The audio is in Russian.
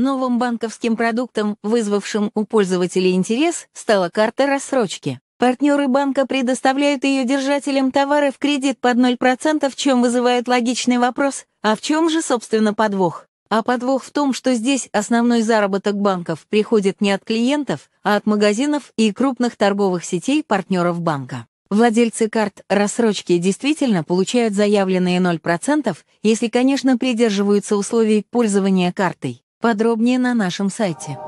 Новым банковским продуктом, вызвавшим у пользователей интерес, стала карта рассрочки. Партнеры банка предоставляют ее держателям товара в кредит под 0%, чем вызывает логичный вопрос, а в чем же, собственно, подвох? А подвох в том, что здесь основной заработок банков приходит не от клиентов, а от магазинов и крупных торговых сетей партнеров банка. Владельцы карт рассрочки действительно получают заявленные 0%, если, конечно, придерживаются условий пользования картой. Подробнее на нашем сайте.